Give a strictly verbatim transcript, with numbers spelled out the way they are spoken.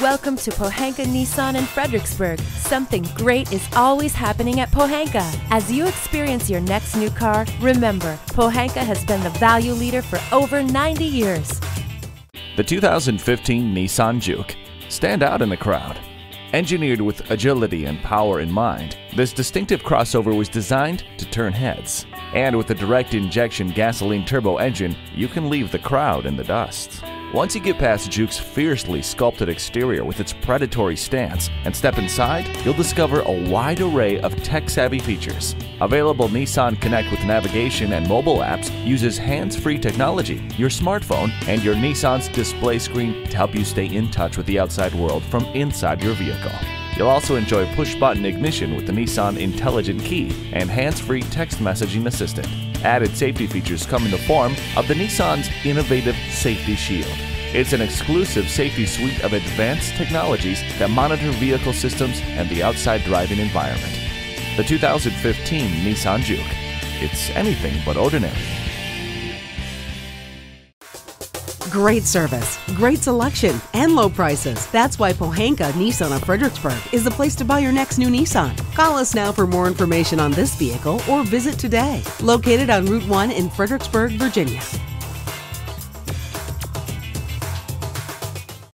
Welcome to Pohanka Nissan in Fredericksburg. Something great is always happening at Pohanka. As you experience your next new car, remember, Pohanka has been the value leader for over ninety years. The two thousand fifteen Nissan Juke. Stand out in the crowd. Engineered with agility and power in mind, this distinctive crossover was designed to turn heads. And with the direct injection gasoline turbo engine, you can leave the crowd in the dust. Once you get past Juke's fiercely sculpted exterior with its predatory stance and step inside, you'll discover a wide array of tech-savvy features. Available Nissan Connect with navigation and mobile apps uses hands-free technology, your smartphone, and your Nissan's display screen to help you stay in touch with the outside world from inside your vehicle. You'll also enjoy push-button ignition with the Nissan Intelligent Key and hands-free text messaging assistant. Added safety features come in the form of the Nissan's innovative Safety Shield. It's an exclusive safety suite of advanced technologies that monitor vehicle systems and the outside driving environment. The two thousand fifteen Nissan Juke. It's anything but ordinary. Great service, great selection, and low prices. That's why Pohanka Nissan of Fredericksburg is the place to buy your next new Nissan. Call us now for more information on this vehicle or visit today. Located on Route one in Fredericksburg, Virginia.